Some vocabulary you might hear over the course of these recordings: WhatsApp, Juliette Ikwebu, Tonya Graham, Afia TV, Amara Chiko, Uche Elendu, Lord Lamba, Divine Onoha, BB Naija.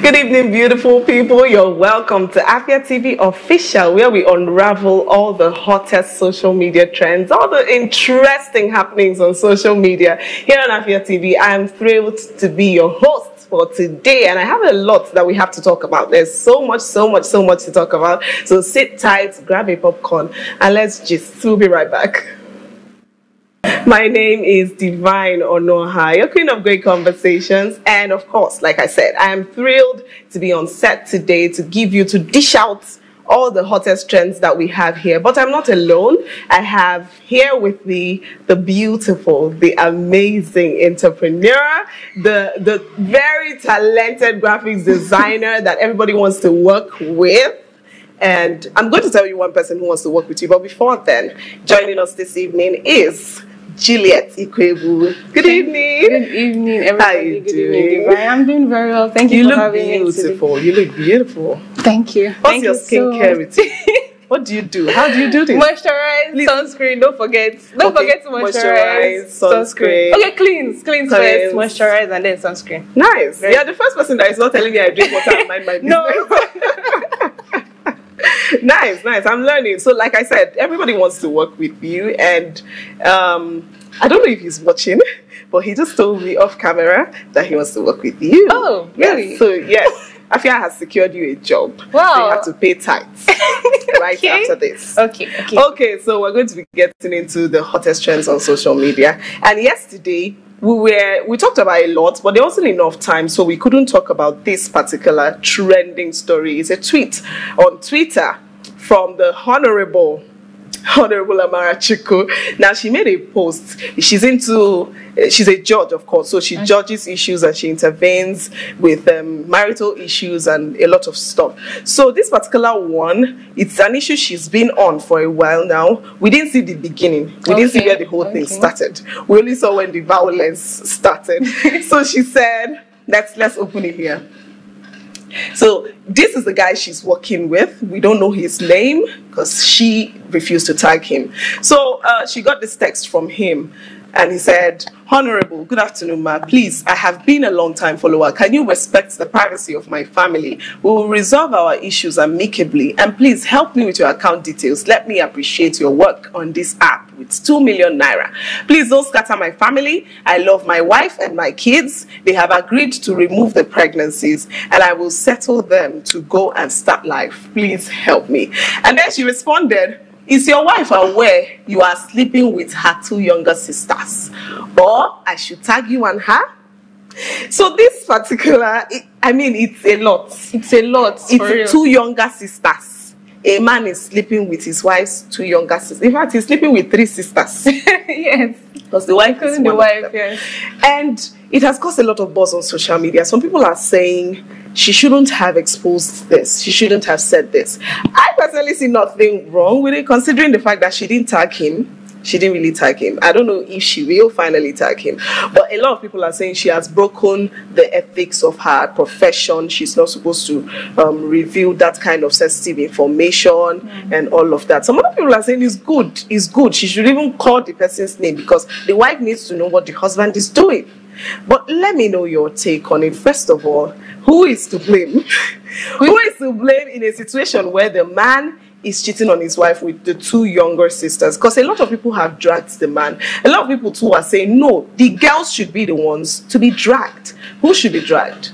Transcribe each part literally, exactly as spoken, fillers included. Good evening, beautiful people. You're welcome to Afia T V Official, where we unravel all the hottest social media trends, all the interesting happenings on social media. Here on Afia T V, I am thrilled to be your host for today, and I have a lot that we have to talk about. There's so much, so much, so much to talk about. So sit tight, grab a popcorn, and let's just, we'll be right back. My name is Divine Onoha, your queen of great conversations, and of course, like I said, I am thrilled to be on set today to give you, to dish out all the hottest trends that we have here. But I'm not alone. I have here with me the beautiful, the amazing entrepreneur, the, the very talented graphics designer that everybody wants to work with. And I'm going to tell you one person who wants to work with you. But before then, joining us this evening is Juliette Ikwebu. Good evening. Good evening, everybody. How you Good doing? Evening, Divine. I'm doing very well. Thank you, you for having me. You look beautiful. You look beautiful. Thank you. What's Thank your you skincare so routine? What do you do? How do you do this? Moisturize, Please. sunscreen. Don't forget. Don't okay. forget to moisturize, moisturize sunscreen. sunscreen. Okay, cleanse, cleanse first, moisturize, and then sunscreen. Nice. Right. Yeah, the first person that is not telling me I drink water and mind my business. No. Nice, nice. I'm learning. So like I said, everybody wants to work with you, and um, I don't know if he's watching, but he just told me off camera that he wants to work with you. Oh, really? Yes. So yes, Afia has secured you a job. Wow. So you have to pay tithe right okay. after this. Okay, okay. Okay, so we're going to be getting into the hottest trends on social media. And yesterday, we were we talked about a lot, but there wasn't enough time, so we couldn't talk about this particular trending story. It's a tweet on Twitter from the honorable honorable Amara Chiko. Now, she made a post. She's into she's a judge, of course, so she judges issues and she intervenes with um, marital issues and a lot of stuff. So this particular one, it's an issue she's been on for a while now. We didn't see the beginning. We okay. didn't see where the whole okay. thing started. We only saw when the violence started. So she said, let's let's open it here. So this is the guy she's working with. We don't know his name because she refused to tag him. So uh, she got this text from him, and he said, "Honorable, good afternoon, ma. Please, I have been a long-time follower. Can you respect the privacy of my family? We will resolve our issues amicably, and please help me with your account details. Let me appreciate your work on this app with two million naira. Please don't scatter my family. I love my wife and my kids. They have agreed to remove the pregnancies, and I will settle them to go and start life. Please help me." And then she responded, "Is your wife aware you are sleeping with her two younger sisters? Or I should tag you and her?" So this particular, it, I mean, it's a lot. It's a lot. It's two younger sisters. A man is sleeping with his wife's two younger sisters. In fact, he's sleeping with three sisters. Yes. Because the wife is the wife, yes. And it has caused a lot of buzz on social media. Some people are saying she shouldn't have exposed this. She shouldn't have said this. I personally see nothing wrong with it, considering the fact that she didn't tag him. She didn't really tag him. I don't know if she will finally tag him. But a lot of people are saying she has broken the ethics of her profession. She's not supposed to um, reveal that kind of sensitive information mm. and all of that. Some other people are saying it's good. It's good. She should even call the person's name, because the wife needs to know what the husband is doing. But let me know your take on it. First of all, who is to blame? Who is to blame in a situation where the man is cheating on his wife with the two younger sisters? Because a lot of people have dragged the man. A lot of people too are saying, no, the girls should be the ones to be dragged. Who should be dragged?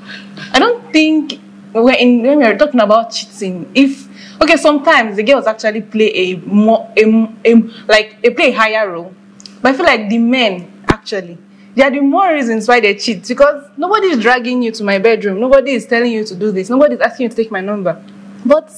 I don't think we're in, when we're talking about cheating, if okay, sometimes the girls actually play a more a, a, like they play a higher role, but I feel like the men actually, there are the more reasons why they cheat, because nobody is dragging you to my bedroom, nobody is telling you to do this, nobody is asking you to take my number. But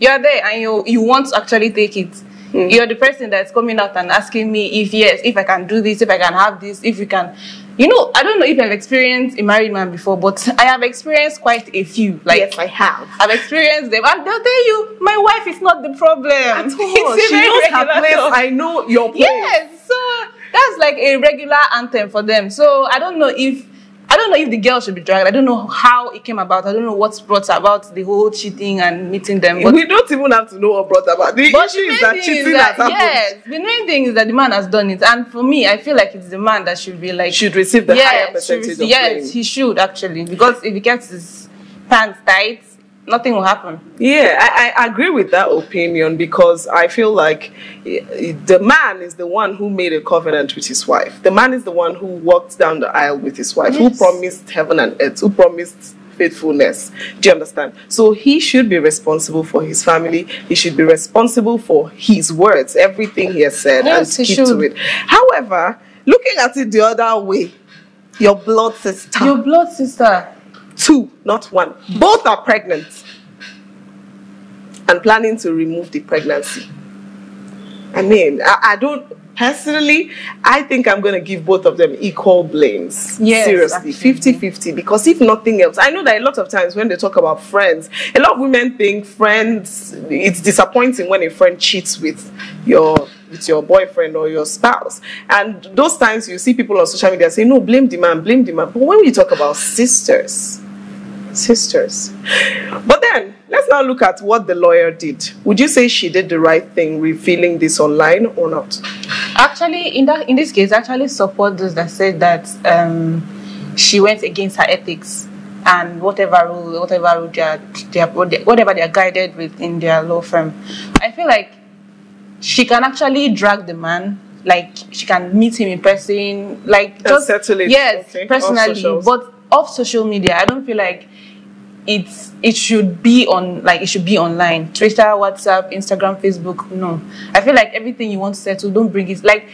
you're there and you, you want to actually take it. Mm. You're the person that's coming out and asking me if yes, if I can do this, if I can have this, if you can. You know, I don't know if I've experienced a married man before, but I have experienced quite a few. Like, yes, I have. I've experienced them. And they'll tell you, my wife is not the problem. At all. She knows her place. Job. I know your place. Yes. So that's like a regular anthem for them. So I don't know if... I don't know if the girl should be dragged. I don't know how it came about. I don't know what's brought about the whole cheating and meeting them. But we don't even have to know what brought about. The but issue the is that cheating is that, has yes, happened. Yes, the main thing is that the man has done it. And for me, I feel like it's the man that should be like... Should receive the yes, higher percentage receive, of blame. Yes, he should actually. Because if he gets his pants tight, nothing will happen. Yeah, I, I agree with that opinion, because I feel like the man is the one who made a covenant with his wife. The man is the one who walked down the aisle with his wife, yes. who promised heaven and earth, who promised faithfulness. Do you understand? So he should be responsible for his family. He should be responsible for his words, everything he has said, yes, and keep to it. However, looking at it the other way, your blood sister. Your blood sister. Two, not one. Both are pregnant and planning to remove the pregnancy. I mean, I, I don't, personally, I think I'm going to give both of them equal blames. Yes, seriously, fifty fifty. Because if nothing else, I know that a lot of times when they talk about friends, a lot of women think friends, it's disappointing when a friend cheats with your with your boyfriend or your spouse. And those times you see people on social media say, no, blame the man, blame the man. But when we talk about sisters, sisters. But then, let's now look at what the lawyer did. Would you say she did the right thing revealing this online or not? Actually, in, that, in this case, I actually support those that said that um, she went against her ethics and whatever rule, whatever, rule they are, they are, whatever they are guided with in their law firm. I feel like she can actually drag the man, like she can meet him in person, like just settle it. Yes, okay. Personally, off but off social media. I don't feel like it's it should be on like it should be online. Twitter, WhatsApp, Instagram, Facebook. No, I feel like everything you want to settle, don't bring it. Like,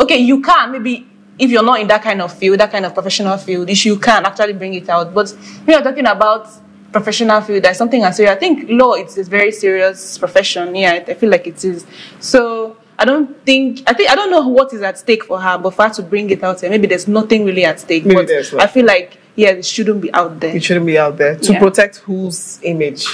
okay, you can maybe if you're not in that kind of field, that kind of professional field, you can actually bring it out. But we are talking about professional field, that's something I say. I think law, it's a very serious profession. Yeah, I feel like it is. So I don't think, I think, I don't know what is at stake for her, but for her to bring it out here, maybe there's nothing really at stake. Maybe there's not. I feel like, yeah, it shouldn't be out there. It shouldn't be out there. To yeah. protect whose image?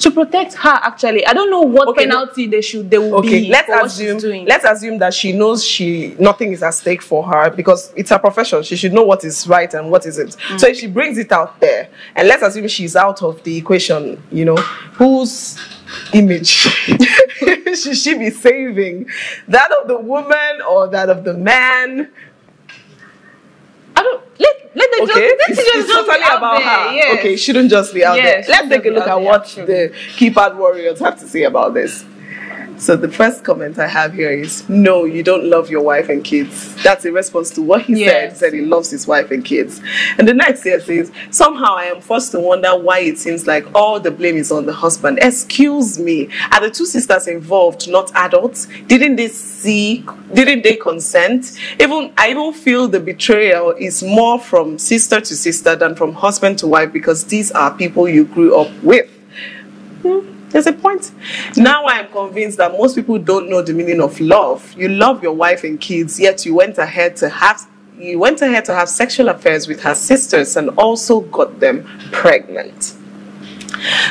To protect her, actually. I don't know what okay, penalty they should, they will okay, be let's assume, doing. Let's assume that she knows she nothing is at stake for her, because it's her profession. She should know what is right and what isn't. Mm. So if she brings it out there, and let's assume she's out of the equation, you know, whose image should she be saving? That of the woman or that of the man? I don't... Let, Let them okay, just, it's, it's just totally about her. Yes. Okay, it shouldn't just be out yes, there. Let's take a look at what the keypad warriors have to say about this. So the first comment I have here is, no, you don't love your wife and kids. That's in response to what he yes. said. He said he loves his wife and kids. And the next here says, somehow I am forced to wonder why it seems like all the blame is on the husband. Excuse me, are the two sisters involved not adults? Didn't they see, didn't they consent? Even I even feel the betrayal is more from sister to sister than from husband to wife, because these are people you grew up with. Hmm. There's a point. Now I'm convinced that most people don't know the meaning of love. You love your wife and kids, yet you went ahead to have you went ahead to have sexual affairs with her sisters and also got them pregnant.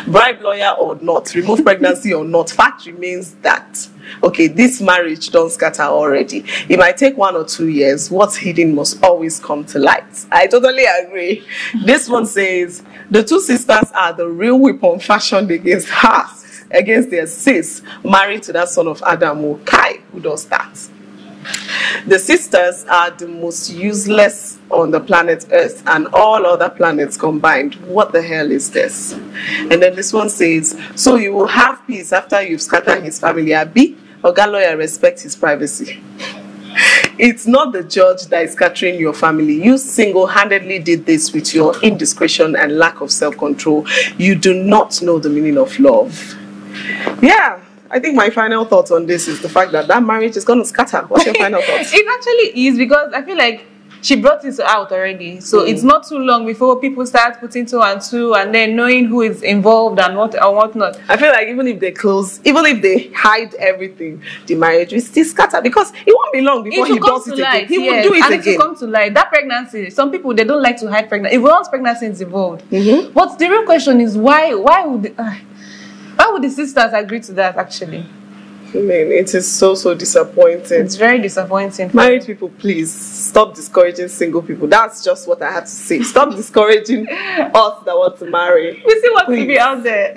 Bribe lawyer or not, remove pregnancy or not, fact remains that, okay, this marriage don't scatter already. It might take one or two years. What's hidden must always come to light. I totally agree. This one says, the two sisters are the real weapon fashioned against her, against their sis, married to that son of Adamu, Kai, who does that. The sisters are the most useless on the planet Earth and all other planets combined. What the hell is this? And then this one says, so you will have peace after you've scattered his family. Abi, Oga lawyer, respect his privacy. It's not the judge that is scattering your family. You single-handedly did this with your indiscretion and lack of self-control. You do not know the meaning of love. Yeah. I think my final thoughts on this is the fact that that marriage is going to scatter. What's your final thoughts? It actually is, because I feel like she brought this out already. So mm. it's not too long before people start putting two and two and then knowing who is involved and what and whatnot. I feel like even if they close, even if they hide everything, the marriage will still scatter, because it won't be long before he does it again. He will do it again. And it will come to light. That pregnancy, some people, they don't like to hide pregnancy. If once pregnancy is involved. Mm-hmm. But the real question is why, why would... They, uh, Why would the sisters agree to that, actually? I mean, it is so, so disappointing. It's very disappointing. Married people, please stop discouraging single people. That's just what I have to say. Stop discouraging us that want to marry. We still want to be out there.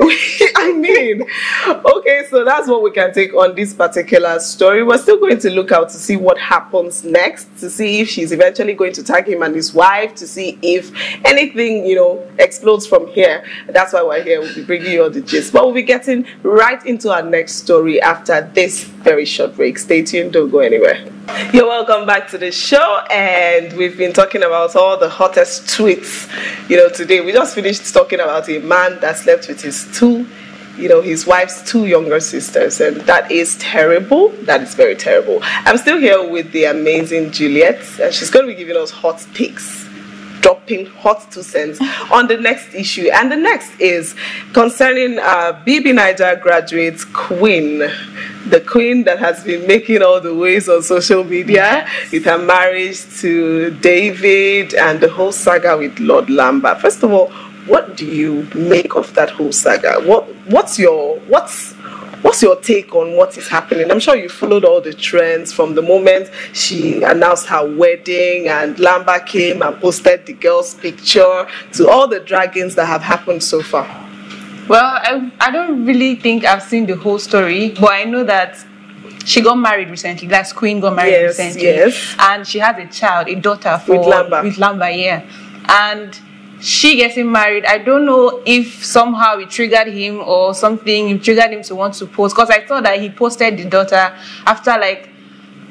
I mean, okay, so that's what we can take on this particular story. We're still going to look out to see what happens next, to see if she's eventually going to tag him and his wife, to see if anything, you know, explodes from here. That's why we're here. We'll be bringing you all the gist. But we'll be getting right into our next story after this very short break. Stay tuned, don't go anywhere. You're welcome back to the show, and we've been talking about all the hottest tweets. You know, today we just finished talking about a man that slept with his two, you know, his wife's two younger sisters, and that is terrible. That is very terrible. I'm still here with the amazing Juliette, and she's going to be giving us hot takes, dropping hot two cents on the next issue. And the next is concerning uh, B B Naija graduates Queen, the queen that has been making all the waves on social media with her marriage to David and the whole saga with Lord Lamba. First of all, what do you make of that whole saga? What what's your what's What's your take on what is happening? I'm sure you followed all the trends from the moment she announced her wedding and Lamba came and posted the girl's picture to all the dragons that have happened so far. Well, I, I don't really think I've seen the whole story, but I know that she got married recently. That's Queen got married yes, recently. Yes. And she has a child, a daughter for, with Lamba. With Lamba, yeah. And she getting married, I don't know if somehow it triggered him or something, it triggered him to want to post, because I saw that he posted the daughter after like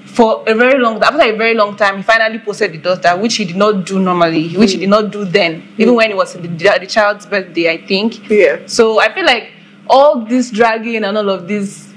for a very long after a very long time. He finally posted the daughter, which he did not do normally, which mm. he did not do then, mm. even when it was the, the child's birthday, I think. Yeah. So I feel like all this dragging and all of this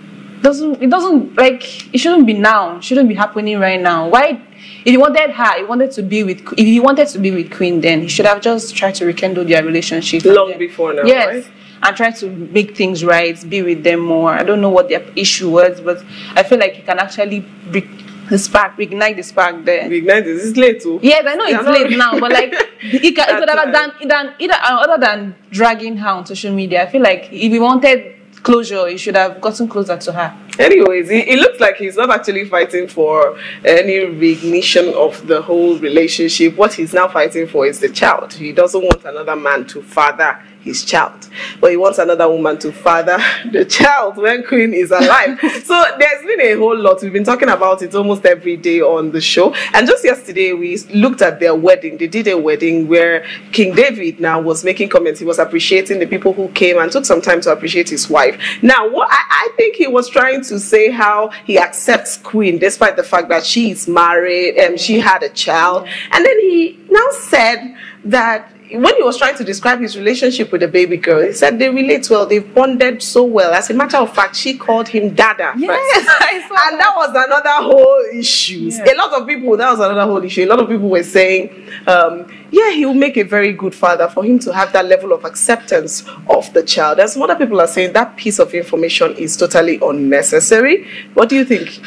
doesn't it doesn't like it shouldn't be now, it shouldn't be happening right now. Why? If he wanted her, he wanted to be with. If he wanted to be with Queen, then he should have just tried to rekindle their relationship long then, before now. Yes, right? And try to make things right, be with them more. I don't know what their issue was, but I feel like he can actually re the spark, reignite the spark there. Reignite this is late too. Yes, I know it's late now, but like he can, other than, than either other than dragging her on social media, I feel like if he wanted closure, he should have gotten closer to her. Anyways, it, it looks like he's not actually fighting for any recognition of the whole relationship. What he's now fighting for is the child. He doesn't want another man to father his child, but he wants another woman to father the child when Queen is alive. So there's been a whole lot. We've been talking about it almost every day on the show. And just yesterday, we looked at their wedding. They did a wedding where King David now was making comments. He was appreciating the people who came and took some time to appreciate his wife. Now, what I, I think he was trying to say how he accepts Queen despite the fact that she is married and she had a child. And then he now said that when he was trying to describe his relationship with the baby girl, he said they relate well, they've bonded so well. As a matter of fact, she called him Dada yes, first. That. And that was another whole issue. Yeah. A lot of people, that was another whole issue. A lot of people were saying, um, yeah, he will make a very good father for him to have that level of acceptance of the child. And some other people are saying that piece of information is totally unnecessary. What do you think?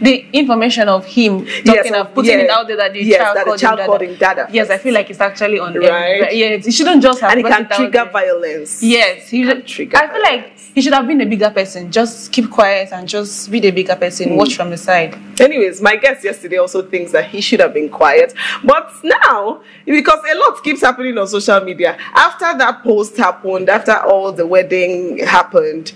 The information of him talking yes, of putting yes, it out there that the yes, child, that called, the child him called him Dada. Yes, I feel like it's actually on them. Right. Yes, he shouldn't just have. And it can it trigger violence. Yes, he should, trigger. I feel violence. Like he should have been a bigger person. Just keep quiet and just be the bigger person. Mm. Watch from the side. Anyways, my guest yesterday also thinks that he should have been quiet. But now, because a lot keeps happening on social media, after that post happened, after all the wedding happened,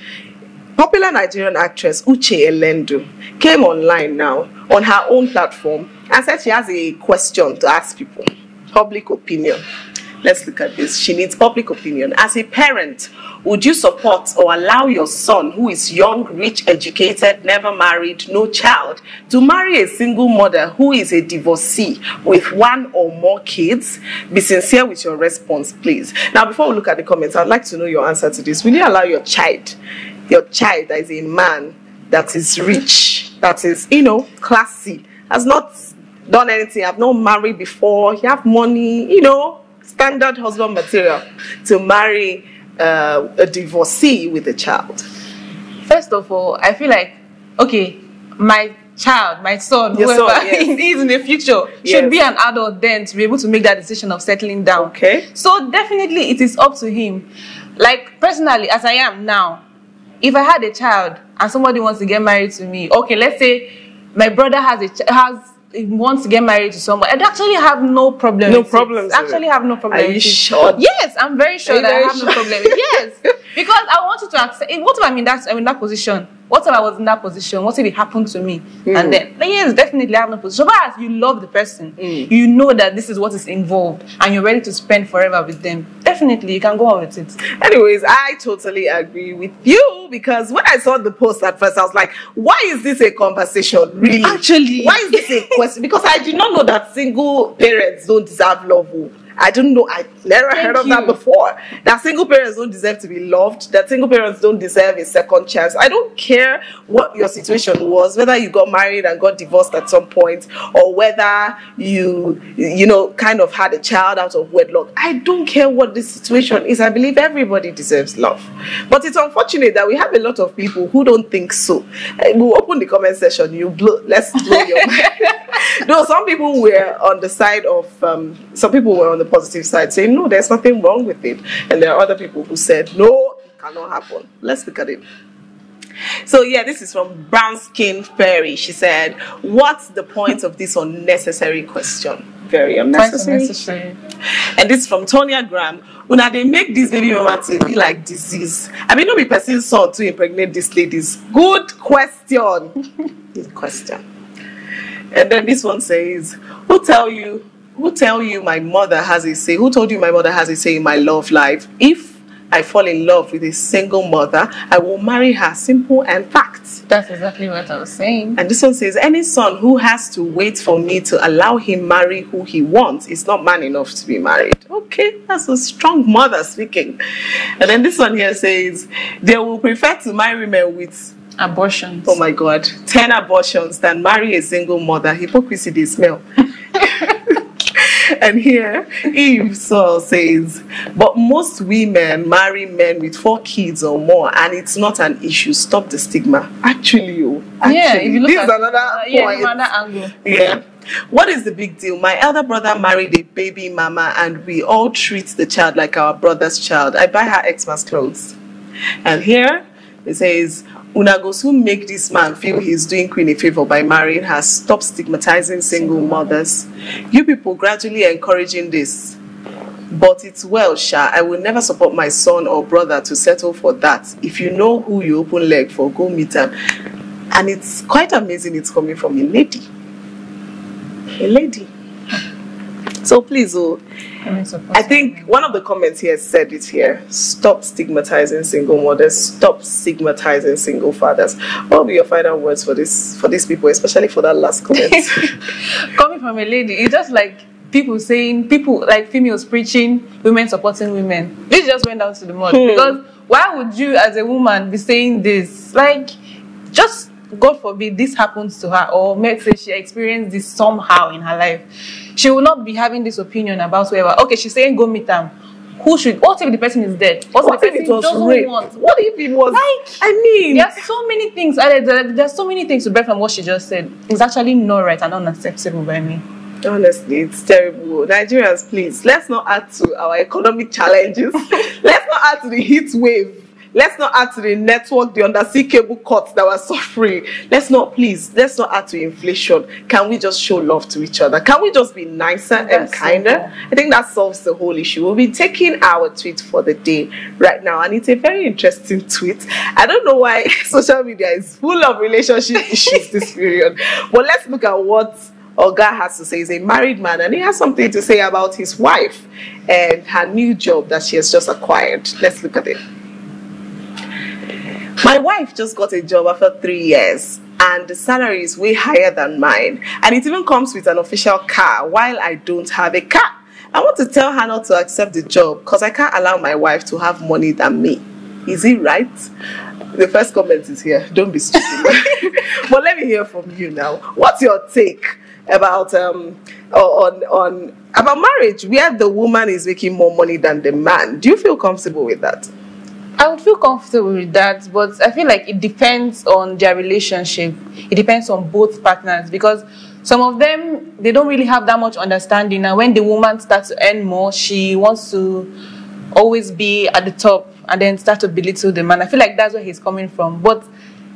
popular Nigerian actress Uche Elendu came online now on her own platform and said she has a question to ask people. Public opinion. Let's look at this. She needs public opinion. As a parent, would you support or allow your son, who is young, rich, educated, never married, no child, to marry a single mother who is a divorcee with one or more kids? Be sincere with your response, please. Now, before we look at the comments, I'd like to know your answer to this. Will you allow your child... your child that is a man, that is rich, that is, you know, classy, has not done anything, have not married before, you have money, you know, standard husband material, to marry uh, a divorcee with a child? First of all, I feel like, okay, my child, my son, your whoever son, yes. is in the future, yes. should be an adult then to be able to make that decision of settling down. Okay. So definitely it is up to him. Like, personally, as I am now, If I had a child and somebody wants to get married to me, okay, let's say my brother has a ch has wants to get married to someone, I'd actually have no problem. No problem. Actually, have no problem. Are you sure? Yes, I'm very sure that I have no problem. Yes, because I want you to accept. What if I'm in that I'm in that position? What if I was in that position? What if it happened to me? Mm. And then, yes, definitely I have no position. But as you love the person, mm. you know that this is what is involved and you're ready to spend forever with them. Definitely, you can go on with it. Anyways, I totally agree with you, because when I saw the post at first, I was like, why is this a conversation? Really? Actually. Why is this a question? Because I did not know that single parents don't deserve love. I don't know. I never Thank heard of you. that before. That single parents don't deserve to be loved. That single parents don't deserve a second chance. I don't care what your situation was, whether you got married and got divorced at some point, or whether you, you know, kind of had a child out of wedlock. I don't care what the situation is. I believe everybody deserves love. But it's unfortunate that we have a lot of people who don't think so. We'll open the comment section. You blow. Let's blow your mind. Though some people were on the side of, um, some people were on the positive side, saying no, there's nothing wrong with it, and there are other people who said no, it cannot happen. Let's look at it. So yeah, this is from Brown Skin Fairy. She said, what's the point of this unnecessary question? Very unnecessary. unnecessary and this is from Tonya Graham. Una they make this baby mama to be like disease. I mean, no be person son to impregnate these ladies. Good question. Good question. And then this one says, who tell you Who tell you my mother has a say? Who told you my mother has a say in my love life? If I fall in love with a single mother, I will marry her. Simple and fact. That's exactly what I was saying. And this one says, any son who has to wait for me to allow him marry who he wants is not man enough to be married. Okay, that's a strong mother speaking. And then this one here says, they will prefer to marry men with abortions. Oh my God. ten abortions than marry a single mother. Hypocrisy they smell. And here, Eve so says, but most women marry men with four kids or more, and it's not an issue. Stop the stigma. Actually, oh, actually yeah, if you look this at, is another uh, point. Yeah, another angle. Yeah. What is the big deal? My elder brother married a baby mama, and we all treat the child like our brother's child. I buy her Xmas clothes. And here, it says, una go soon make this man feel he's doing Queen a favor by marrying her. Stop stigmatizing single mothers. You people gradually encouraging this. But it's well, Sha. I will never support my son or brother to settle for that. If you know who you open leg for, go meet him. And it's quite amazing it's coming from a lady. A lady. So please, oh, I think one of the comments here said it here. Stop stigmatizing single mothers. Stop stigmatizing single fathers. What will be your final words for this for these people, especially for that last comment? Coming from a lady, it's just like people saying, people like females preaching, women supporting women. This just went down to the mud. Hmm. Because why would you as a woman be saying this? Like, just God forbid this happens to her, or maybe say she experienced this somehow in her life. She will not be having this opinion about whoever. Okay, she's saying go meet them. Who should? What if the person is dead? What, what if the person it doesn't rape? want? What if it was? Like, I mean, there's so many things. There's so many things to break from what she just said. It's actually not right and unacceptable by me. Honestly, it's terrible. Nigerians, please, let's not add to our economic challenges. Let's not add to the heat wave. Let's not add to the network, the undersea cable cuts that were suffering. Let's not, please, let's not add to inflation. Can we just show love to each other? Can we just be nicer and kinder? I think that solves the whole issue. We'll be taking our tweet for the day right now. And it's a very interesting tweet. I don't know why social media is full of relationship issues this period. But let's look at what Oga has to say. He's a married man and he has something to say about his wife and her new job that she has just acquired. Let's look at it. My wife just got a job after three years and the salary is way higher than mine. And it even comes with an official car while I don't have a car. I want to tell her not to accept the job because I can't allow my wife to have money than me. Is it right? The first comment is here. Don't be stupid. But let me hear from you now. What's your take about um on on about marriage where the woman is making more money than the man? Do you feel comfortable with that? I would feel comfortable with that, but I feel like it depends on their relationship. It depends on both partners, because some of them, they don't really have that much understanding. And when the woman starts to earn more, she wants to always be at the top and then start to belittle the man. I feel like that's where he's coming from. But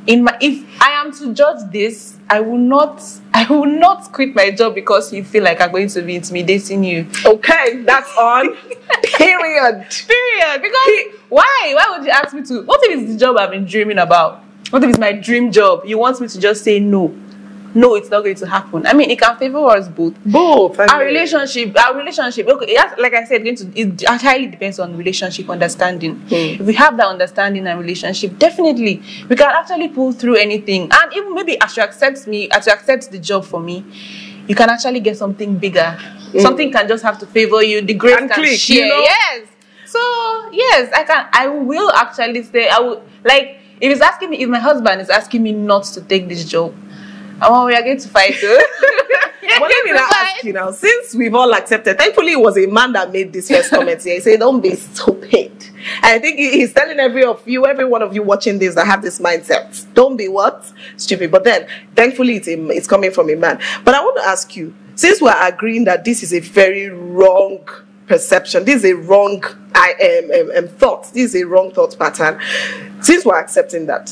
in my, if I am to judge this, I will not, I will not quit my job because you feel like I'm going to be intimidating you. Okay, that's on. Period. Period. Because Pe why? Why would you ask me to? What if it's the job I've been dreaming about? What if it's my dream job? You want me to just say no? No, it's not going to happen. I mean, it can favor us both. Both. I mean. Our relationship, our relationship, okay, has, like I said, going to, it entirely depends on relationship understanding. Mm. If we have that understanding and relationship, definitely, we can actually pull through anything. And even maybe as you accept me, as you accept the job for me, you can actually get something bigger. Mm. Something can just have to favor you. The grace and can click, share. You know? Yes. So, yes, I can, I will actually say, I will, like, if it's asking me, if my husband is asking me not to take this job, oh, we are going to fight. Let me now ask you now, since we've all accepted, thankfully it was a man that made this first comment here. He said, don't be stupid. And I think he's telling every of you, every one of you watching this that have this mindset, don't be what? Stupid. But then, thankfully it's, a, it's coming from a man. But I want to ask you, since we're agreeing that this is a very wrong perception, this is a wrong I, um, um, thought, this is a wrong thought pattern, since we're accepting that,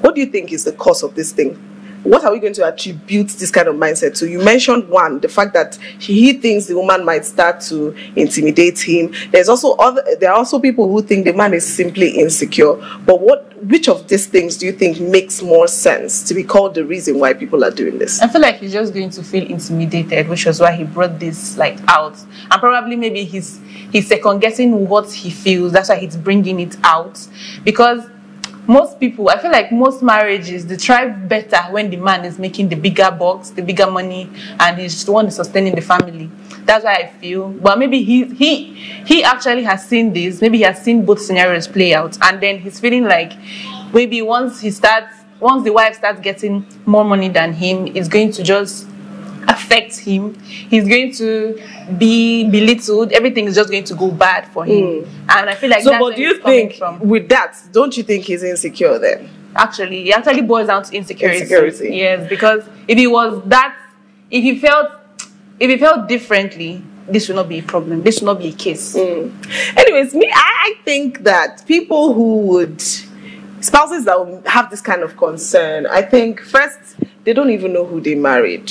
what do you think is the cause of this thing? What are we going to attribute this kind of mindset to? You mentioned one, the fact that he thinks the woman might start to intimidate him. There's also other, there are also people who think the man is simply insecure. But what, which of these things do you think makes more sense to be called the reason why people are doing this? I feel like he's just going to feel intimidated, which was why he brought this like out. And probably maybe he's, he's second-guessing what he feels. That's why he's bringing it out. Because most people, I feel like most marriages, they thrive better when the man is making the bigger bucks, the bigger money, and he's the one sustaining the family. That's why I feel. But maybe he, he, he actually has seen this. Maybe he has seen both scenarios play out. And then he's feeling like maybe once he starts, once the wife starts getting more money than him, it's going to just affect him. He's going to be belittled. Everything is just going to go bad for him. Mm. And I feel like so, that's but do you think from. With that, don't you think he's insecure then? Actually, it actually boils down to insecurity. Insecurity. Yes, because if he was that, if he felt, if he felt differently, this will not be a problem. This will not be a case. Mm. Anyways, me, I, I think that people who would, spouses that have this kind of concern, I think first, they don't even know who they married.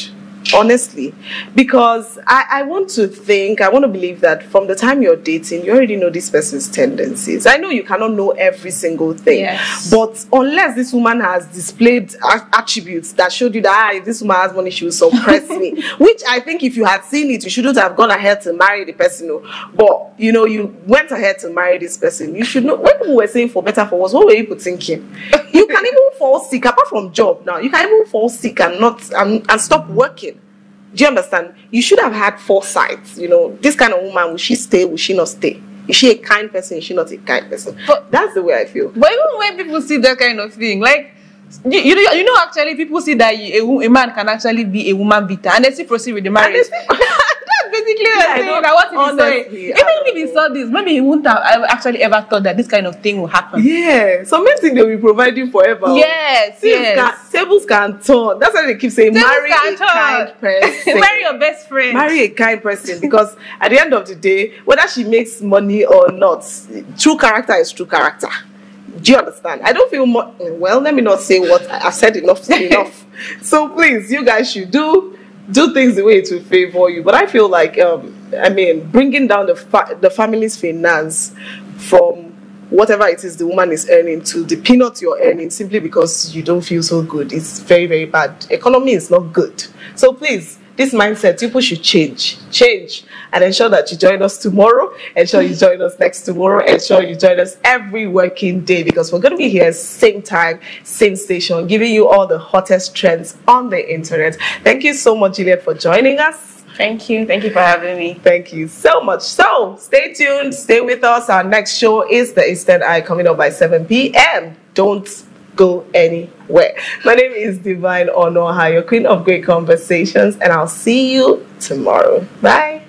Honestly, because I, I want to think, I want to believe that from the time you're dating, you already know this person's tendencies. I know you cannot know every single thing, yes. But unless this woman has displayed attributes that showed you that ah, if this woman has money, she will suppress me, which I think if you had seen it, you shouldn't have gone ahead to marry the person. But, you know, you went ahead to marry this person. You should know, when people were saying for better, for worse, what were people thinking? You can even fall sick, apart from job now, you can even fall sick and, not, and, and stop working. Do you understand? You should have had foresight. You know, this kind of woman, will she stay? Will she not stay? Is she a kind person? Is she not a kind person? But that's the way I feel. But even when people see that kind of thing, like, you, you, know, you know, actually, people see that a, a man can actually be a woman beater and they still proceed with the marriage. That's basically yeah, the thing. I want to be. Even if he saw this, maybe he wouldn't have actually ever thought that this kind of thing will happen. Yeah. So many things they'll be providing forever. Yes. Yes. Can, tables can turn. That's why they keep saying tables marry a turn. Kind person. Marry your best friend. Marry a kind person. Because at the end of the day, whether she makes money or not, true character is true character. Do you understand? I don't feel more well, let me not say what I've said enough enough. So please, you guys should do do things the way it will favor you. But I feel like, um, I mean, bringing down the, fa the family's finance from whatever it is the woman is earning to the peanuts you're earning simply because you don't feel so good. It's very, very bad. Economy is not good. So please, this mindset, people should change. Change. And ensure that you join us tomorrow. Ensure you join us next tomorrow. Ensure you join us every working day because we're going to be here same time, same station, giving you all the hottest trends on the internet. Thank you so much, Juliette, for joining us. Thank you. Thank you for having me. Thank you so much. So, stay tuned. Stay with us. Our next show is The Eastern Eye coming up by seven p m Don't go anywhere. My name is Divine Onoha, your queen of great conversations, and I'll see you tomorrow. Bye.